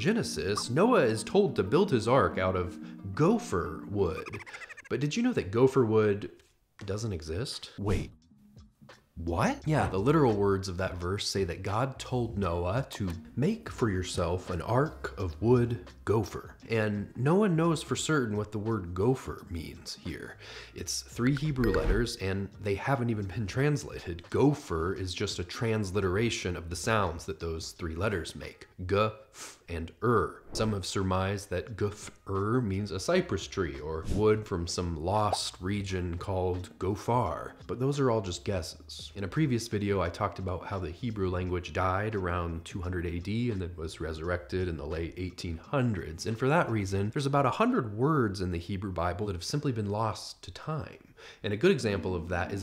Genesis, Noah is told to build his ark out of gopher wood. But did you know that gopher wood doesn't exist? Wait. What? Yeah, the literal words of that verse say that God told Noah to make for yourself an ark of wood gopher. And no one knows for certain what the word gopher means here. It's 3 Hebrew letters and they haven't even been translated. Gopher is just a transliteration of the sounds that those 3 letters make. G, f, and er. Some have surmised that gopher means a cypress tree or wood from some lost region called gopher, but those are all just guesses. In a previous video, I talked about how the Hebrew language died around 200 AD and then was resurrected in the late 1800s. And for that reason, there's about 100 words in the Hebrew Bible that have simply been lost to time. And a good example of that is